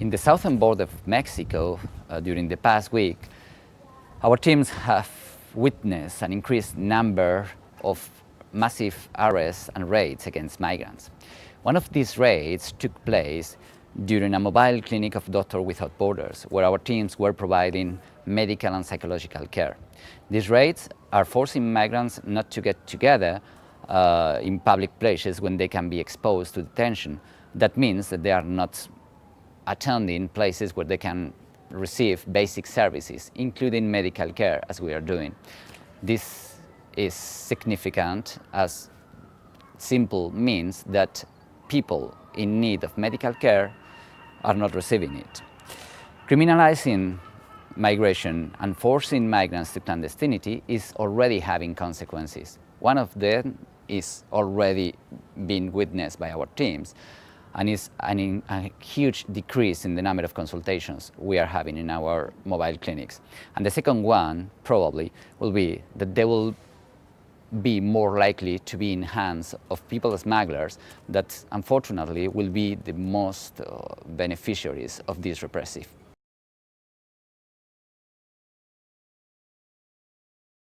In the southern border of Mexico, during the past week, our teams have witnessed an increased number of massive arrests and raids against migrants. One of these raids took place during a mobile clinic of Doctors Without Borders, where our teams were providing medical and psychological care. These raids are forcing migrants not to get together in public places when they can be exposed to detention. That means that they are not attending places where they can receive basic services, including medical care, as we are doing. This is significant, as simple means that people in need of medical care are not receiving it. Criminalizing migration and forcing migrants to clandestinity is already having consequences. One of them is already being witnessed by our teams, and is a huge decrease in the number of consultations we are having in our mobile clinics. And the second one, probably, will be that they will be more likely to be in hands of people smugglers that, unfortunately, will be the most beneficiaries of this repressive